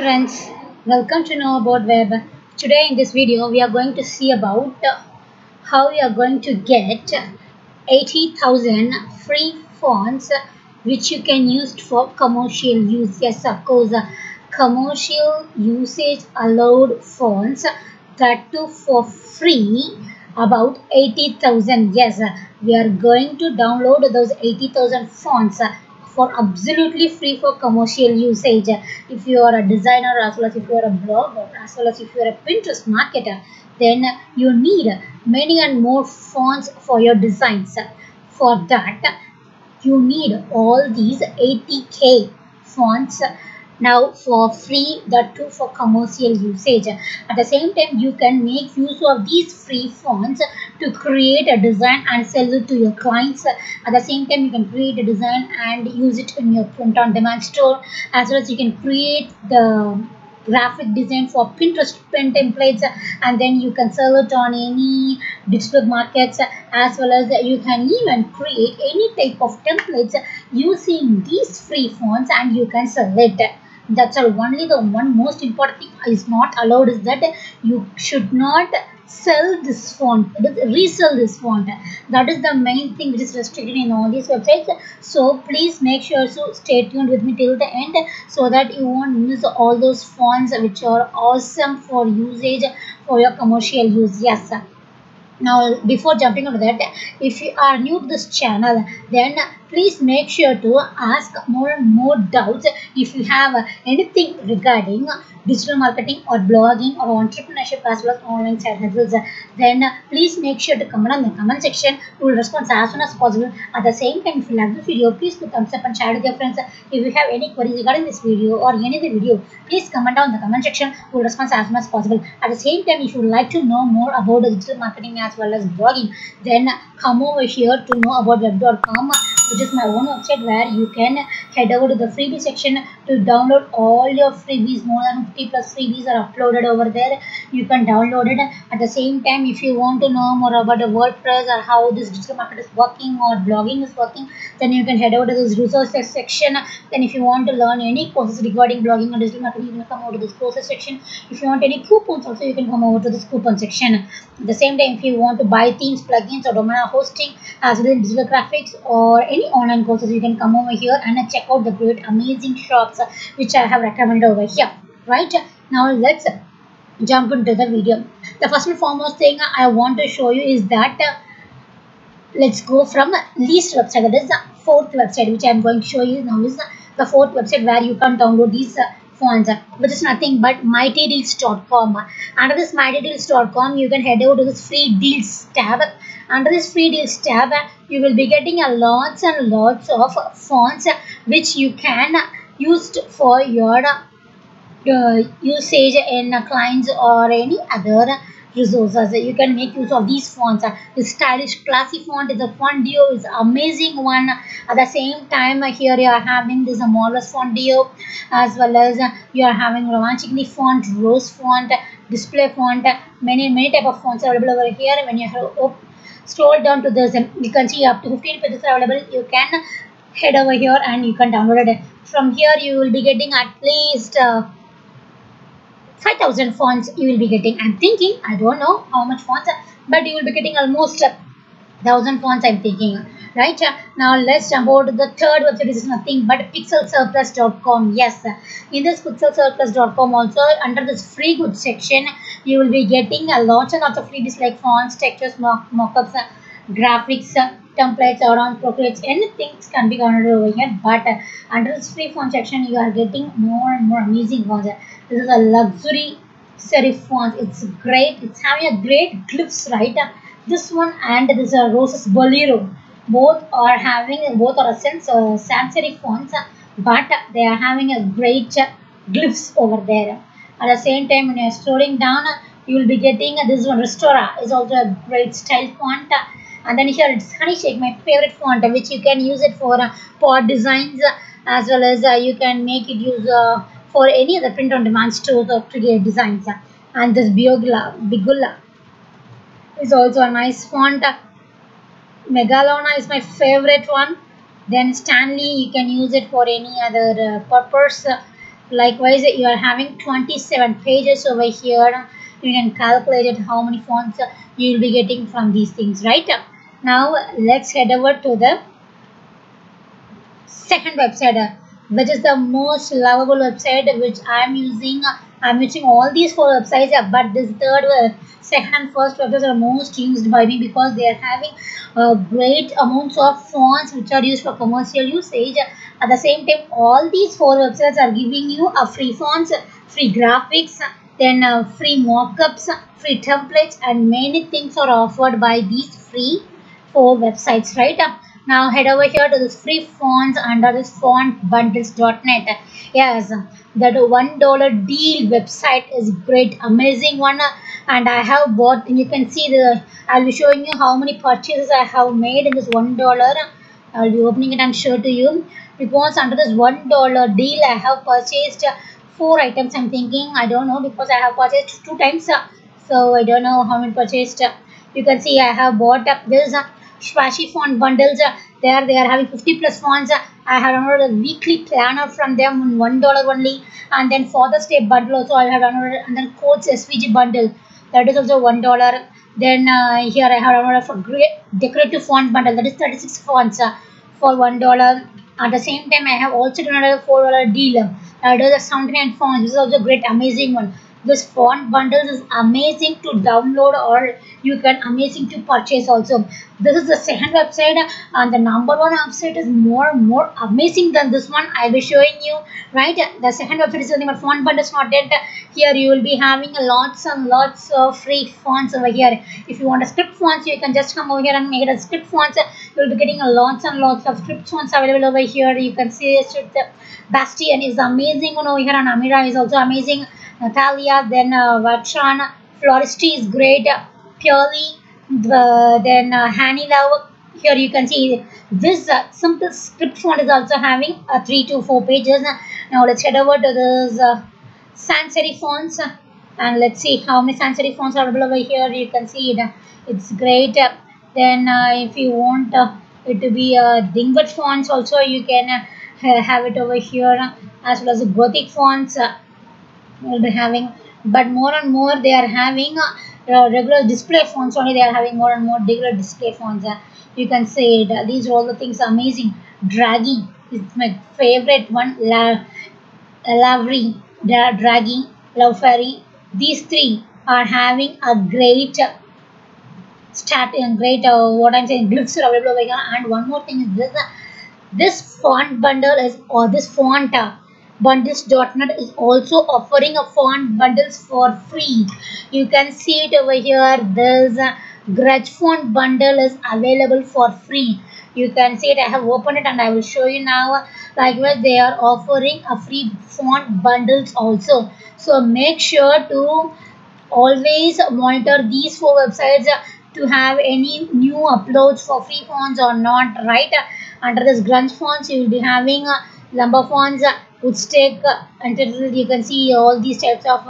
friends, welcome to Know About Web. Today in this video we are going to see about how we are going to get 80,000 free fonts which you can use for commercial use. Yes, of course, commercial usage allowed fonts, that too for free, about 80,000. Yes, we are going to download those 80,000 fonts for absolutely free for commercial usage. If you are a designer, as well as if you are a blogger, as well as if you are a Pinterest marketer, then you need many and more fonts for your designs. For that, you need all these 80,000 fonts now for free, that too for commercial usage. At the same time, you can make use of these free fonts to create a design and sell it to your clients. At the same time, you can create a design and use it in your print on demand store, as well as you can create the graphic design for Pinterest pen templates, and then you can sell it on any digital markets, as well as you can even create any type of templates using these free fonts and you can sell it. That's all. Only the one most important thing is not allowed is that you should not sell this font, resell this font. That is the main thing which is restricted in all these websites. So please make sure to stay tuned with me till the end so that you won't miss all those fonts which are awesome for usage for your commercial use. Yes. Now, before jumping into that, if you are new to this channel, then please make sure to ask more and more doubts if you have anything regarding digital marketing or blogging or entrepreneurship, as well as online side hustles. Then please make sure to comment on the comment section. We will respond as soon as possible. At the same time, if you like this video, please do thumbs up and share with your friends. If you have any queries regarding this video or any other video, please comment down in the comment section. We will respond as soon as possible. At the same time, if you would like to know more about digital marketing as well as blogging, then come over here to knowaboutweb.com, which is my own website, where you can head over to the freebie section to download all your freebies. More than 50 plus freebies are uploaded over there. You can download it. At the same time, if you want to know more about the WordPress or how this digital market is working or blogging is working, then you can head over to this resources section. Then if you want to learn any courses regarding blogging or digital marketing, you can come over to this courses section. If you want any coupons also, you can come over to this coupon section. At the same time, if you want to buy themes, plugins or domain hosting, as well as digital graphics or any online courses, you can come over here and check out the great amazing shops which I have recommended over here. Right, now let's jump into the video. The first and foremost thing I want to show you is that let's go from least website, that is the fourth website which I am going to show you now. Is the fourth website where you can download these fonts, which is nothing but mightydeals.com. Under this mightydeals.com, you can head over to this free deals tab. Under this free deals tab, you will be getting a lots and lots of fonts which you can use for your usage in clients or any other resources. You can make use of these fonts. The stylish classy font is the fontio, is amazing one. At the same time, here you are having this marvelous fontio, as well as you are having romantic font, rose font, display font, many type of fonts are available over here. When you have scroll down to this, you can see up to 15 pages are available. You can head over here and you can download it. From here you will be getting at least 5,000 fonts you will be getting. I'm thinking, I don't know how much fonts, but you will be getting almost 1,000 fonts, I'm thinking. Right, now let's jump over to the third website. This is nothing but pixelsurplus.com. Yes, in this pixelsurplus.com also, under this free goods section, you will be getting a lot and lots of freebies like fonts, textures, mockups, graphics, templates, around portraits, anything can be downloaded over here. But under this free font section, you are getting more and more amazing fonts. This is a luxury serif font. It's great. It's having a great glyphs, right? This one and this Roses Bolero, both are sans serif fonts, but they are having a great glyphs over there. At the same time, when you are scrolling down, you will be getting this one. Restora is also a great style font. And then here it's Honeyshake, my favorite font, which you can use it for pod designs, as well as you can make it use for any other print on demand stores or create designs. And this Bigula is also a nice font. Megalona is my favorite one. Then Stanley, you can use it for any other purpose. Likewise, you are having 27 pages over here. You can calculate it how many fonts you will be getting from these things, right? Now let's head over to the second website, which is the most lovable website which I am using. I'm using all these four websites, but this second and first websites are most used by me because they are having great amounts of fonts which are used for commercial usage. At the same time, all these four websites are giving you free fonts, free graphics, then free mockups, free templates, and many things are offered by these free four websites, right? Now head over here to this free fonts under this fontbundles.net. Yes, that $1 deal website is great, amazing one, and I have bought. And you can see the I'll be showing you how many purchases I have made in this $1. I'll be opening it and show to you, because under this $1 deal I have purchased 4 items. I'm thinking, I don't know, because I have purchased 2 times, so I don't know how many purchased. You can see I have bought up this Splashy font bundles. There they are having 50+ fonts. I have downloaded a weekly planner from them on $1 only, and then Father's Day bundle also I have downloaded, and then Codes SVG bundle, that is also $1. Then here I have downloaded for great decorative font bundle, that is 36 fonts for $1. At the same time, I have also downloaded a $4 deal, that is a 79 fonts. This is also a great, amazing one. This font bundles is amazing to download, or you can amazing to purchase also. This is the second website, and the number one website is more amazing than this one I'll be showing you, right? The second website is about Font Bundles not yet. Here you will be having lots and lots of free fonts over here. If you want a script fonts, you can just come over here and make it a script fonts. You will be getting lots and lots of script fonts available over here. You can see Bastian is amazing one over here, and Amira is also amazing. Natalia, then Vachana, Floristi is great, Purely, then Hani Love. Here you can see this simple script font is also having 3 to 4 pages. Now let's head over to this sans serif fonts, and let's see how many sans serif fonts are available over here. You can see it, it's great. Then if you want it to be Dingbat fonts also, you can have it over here, as well as Gothic fonts. Will be having, but more and more they are having regular display fonts only. They are having more and more regular display fonts. You can see it. These are all the things amazing. Draghi is my favorite one. Draghi, Lafari. These three are having a great start and great what I'm saying, glyphs are available over here. And one more thing is this: this font bundle is, or this font. Bundles.net is also offering a font bundles for free. You can see it over here. This grudge font bundle is available for free. You can see it. I have opened it and I will show you now. Likewise, they are offering a free font bundles also. So make sure to always monitor these four websites to have any new uploads for free fonts or not, right? Under this grudge fonts, you will be having lumber fonts, Woodstake, and you can see all these types of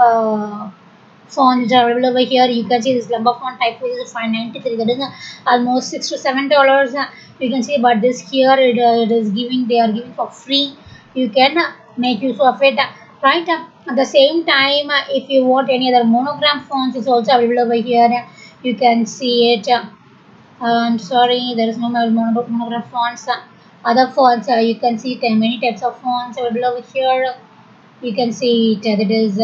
fonts which are available over here. You can see this lumber font type which is $5.93, that is almost $6 to $7. You can see, but this here it is giving, they are giving for free. You can make use of it, right? At the same time, if you want any other monogram fonts, it's also available over here. You can see it. I'm sorry, there is no monogram fonts. Other fonts, you can see many types of fonts available over here. You can see it. That is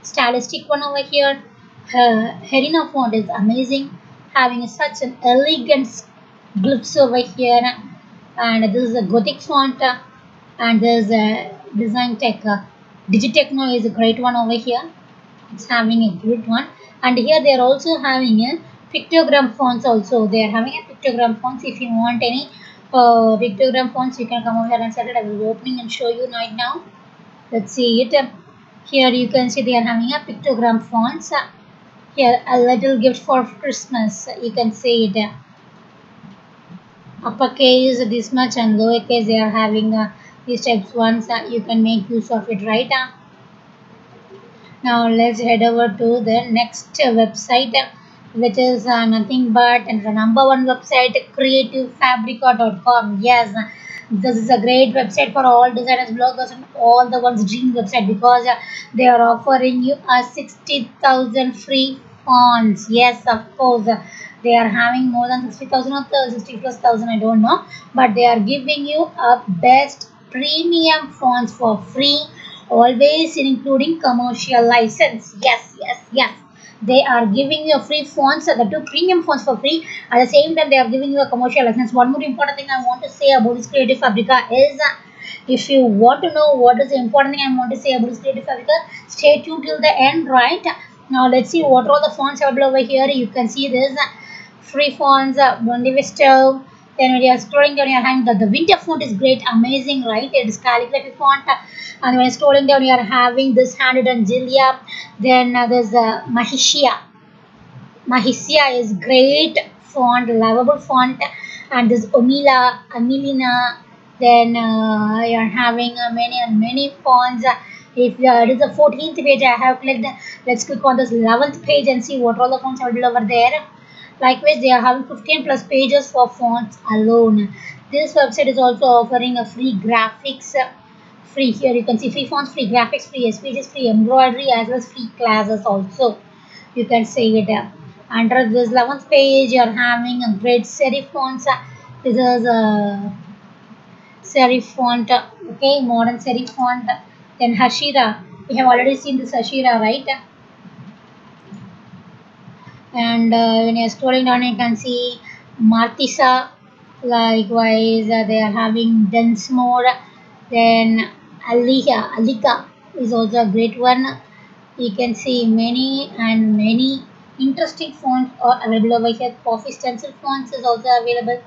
stylistic one over here. Herina font is amazing, having such an elegant glyphs over here. And this is a Gothic font, and this design tech Digitechno is a great one over here. It's having a good one. And here they are also having a pictogram fonts also. They are having a pictogram fonts. If you want any pictogram fonts, you can come over here and set it. I will be opening and show you right now. Let's see it. Here you can see they are having a pictogram fonts. Here, a little gift for Christmas. You can see it. Uppercase this much and lowercase, they are having these types ones. You can make use of it, right? Now let's head over to the next website, which is nothing but the number one website, creativefabrica.com. Yes, This is a great website for all designers, bloggers and all the ones dream website, because they are offering you 60,000 free fonts. Yes, of course. They are having more than 60,000 or 60,000, I don't know. But they are giving you a best premium fonts for free, always including commercial license. Yes, yes, yes. They are giving you free fonts, the two premium fonts for free. At the same time, they are giving you a commercial license. One more important thing I want to say about this Creative Fabrica is, if you want to know what is the important thing I want to say about this Creative Fabrica, stay tuned till the end, right? Now, let's see what are the fonts available over here. You can see this free fonts, Bondi Vista. Then when you are scrolling down your hand, the winter font is great, amazing, right? It is calligraphy font. And when scrolling down, you are having this handed and Jilia. Then there's Mahishya. Mahishya is great font, lovable font. And there's Omila, Amilina. Then you are having many and many fonts. If it is the 14th page, I have clicked. Let's click on this 11th page and see what all the fonts are over there. Likewise, they are having 15 plus pages for fonts alone. This website is also offering a free graphics, free here you can see free fonts, free graphics, free SVGs, free embroidery, as well as free classes also. You can save it up. Under this 11th page, you are having a great serif fonts. This is a serif font, okay, modern serif font. Then Hashira, we have already seen this Hashira, right? And when you are scrolling down, you can see Martisa. Likewise, they are having Densmore. Then Alika is also a great one. You can see many and many interesting fonts are available over here. Coffee stencil fonts is also available.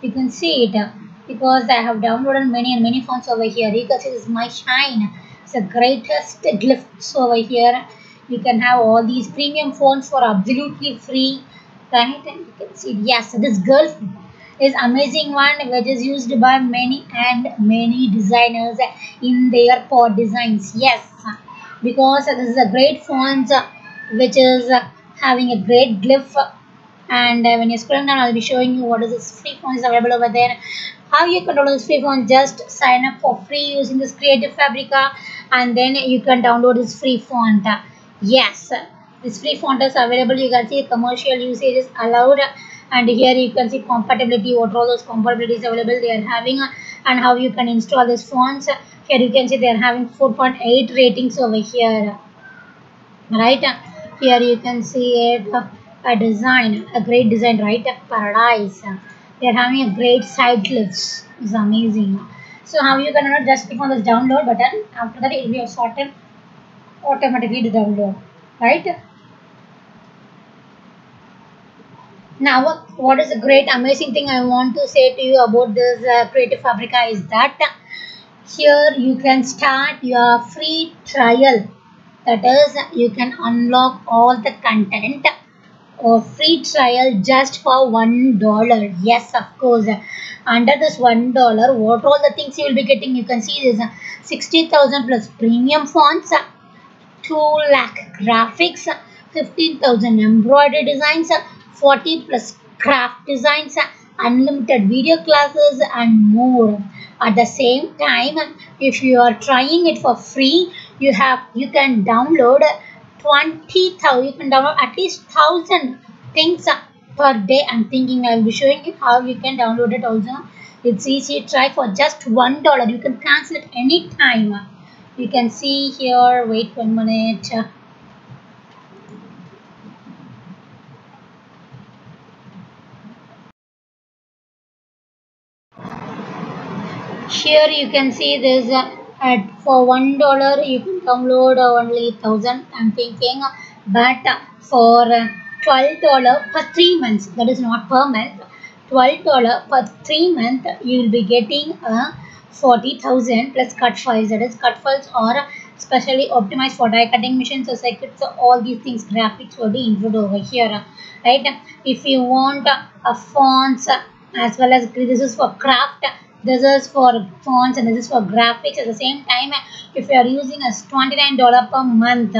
You can see it because I have downloaded many and many fonts over here. You can see this My Shine. It's the greatest glyphs over here. You can have all these premium fonts for absolutely free, right? And you can see, yes, this Girl is amazing one, which is used by many and many designers in their pod designs. Yes, because this is a great font which is having a great glyph. And when you scroll down, I'll be showing you what is this free font is available over there. How you can download this free font? Just sign up for free using this Creative Fabrica, and then you can download this free font. Yes, this free font is available. You can see commercial usage is allowed, and here you can see compatibility, what all those compatibilities available they are having, and how you can install these fonts. Here you can see they are having 4.8 ratings over here, right? Here you can see a design, a great design, right? Paradise. They are having a great side clips. It's amazing. So how you can just click on this download button. After that, it will be sorted. Automatically to download, right? Now, what is a great amazing thing I want to say to you about this Creative Fabrica is that here you can start your free trial. That is, you can unlock all the content or free trial just for $1. Yes, of course. Under this $1, what all the things you will be getting? You can see this 60,000 plus premium fonts, 2 lakh graphics, 15,000 embroidery designs, 40 plus craft designs, unlimited video classes and more. At the same time, if you are trying it for free, you can download 20,000. You can download at least 1,000 things per day. I'm thinking I'll be showing you how you can download it also. It's easy. Try for just $1. You can cancel it any time. You can see here, wait 1 minute. Here you can see this at for $1 you can download only 1,000, I'm thinking, but for $12 per 3 months, that is not per month, $12 per 3 months, you will be getting a 40,000 plus cut files. That is, cut files are specially optimized for die cutting machines or circuits. So all these things, graphics will be included over here, right? If you want fonts as well as, this is for craft, this is for fonts, and this is for graphics. At the same time, if you are using a $29 per month,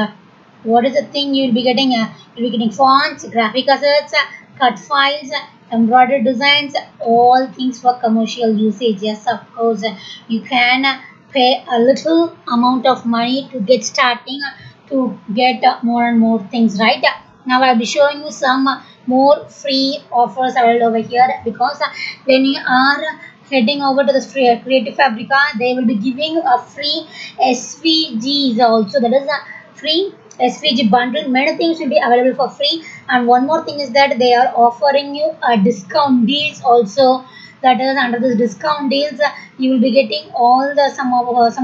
what is the thing you will be getting? You will be getting fonts, graphic assets, cut files, embroidered designs, all things for commercial usage. Yes, of course, you can pay a little amount of money to get starting, to get more and more things, right? Now I'll be showing you some more free offers available over here, because when you are heading over to the Creative Fabrica, they will be giving a free SVGs also, that is a free SVG bundle. Many things will be available for free, and one more thing is that they are offering you a discount deals also. That is, under this discount deals, you will be getting all the some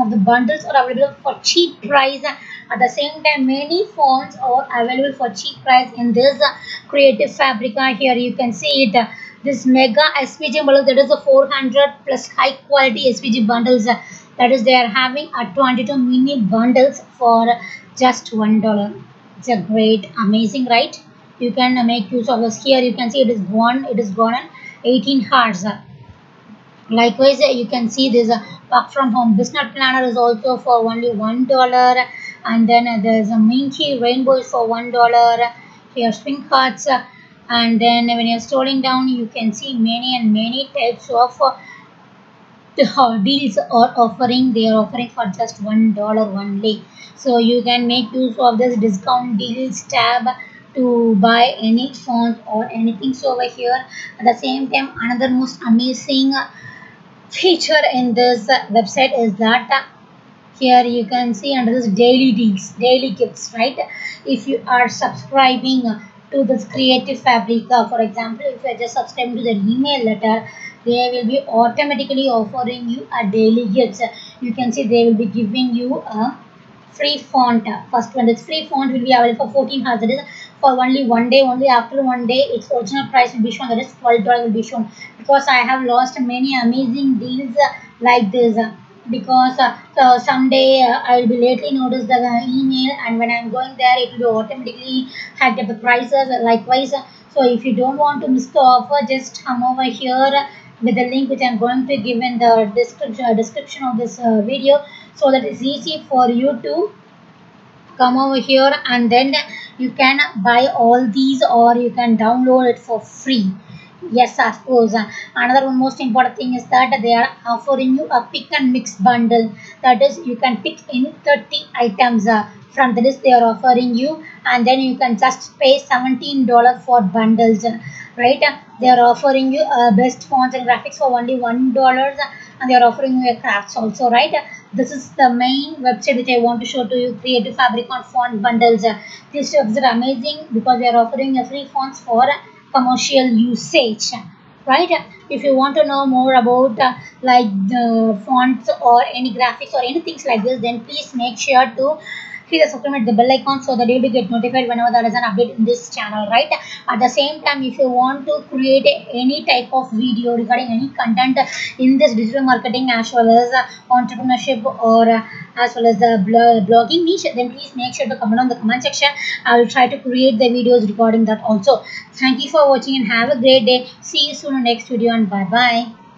of the bundles are available for cheap price. At the same time, many fonts are available for cheap price in this Creative Fabrica. Here you can see it. This mega SVG bundle, that is a 400 plus high quality SVG bundles. That is, they are having a 22 mini bundles for just $1. It's a great, amazing, right? You can make use of this. Here you can see it is gone. It is gone on 18 hours. Likewise, you can see this work from home business planner is also for only $1. And then there's a minky rainbow is for $1. Here string cards, and then when you're scrolling down, you can see many and many types of deals or offering. They are offering for just $1 only. So you can make use of this discount deals tab to buy any font or anything. So over here, at the same time, another most amazing feature in this website is that here you can see under this daily deals, daily gifts, right? If you are subscribing to this Creative Fabrica, for example, if you are just subscribing to the email letter, they will be automatically offering you a daily gift. You can see they will be giving you a free font. First one, this free font will be available for 14 hours. That is for only 1 day. Only after 1 day, its original price will be shown. That is $12 will be shown, because I have lost many amazing deals like this. Because so someday I will be lately notice the email, and when I am going there, it will be automatically hacked up the prices. Likewise, so if you don't want to miss the offer, just come over here with the link which I am going to give in the description of this video, so that it's easy for you to come over here, and then you can buy all these, or you can download it for free. Yes, of course. Another one most important thing is that they are offering you a pick and mix bundle. That is, you can pick any 30 items from the list they are offering you, and then you can just pay $17 for bundles, right? They are offering you best fonts and graphics for only $1, and they are offering you crafts also, right? This is the main website which I want to show to you, Creative Fabrica on Font Bundles. These jobs are amazing because they are offering you free fonts for commercial usage, right? If you want to know more about like the fonts or any graphics or any things like this, then please make sure to hit the subscribe, the bell icon, so that you will get notified whenever there is an update in this channel, right? At the same time, if you want to create any type of video regarding any content in this digital marketing as well as entrepreneurship or as well as the blogging niche, then please make sure to comment on the comment section. I will try to create the videos regarding that also. Thank you for watching and have a great day. See you soon in the next video, and bye bye.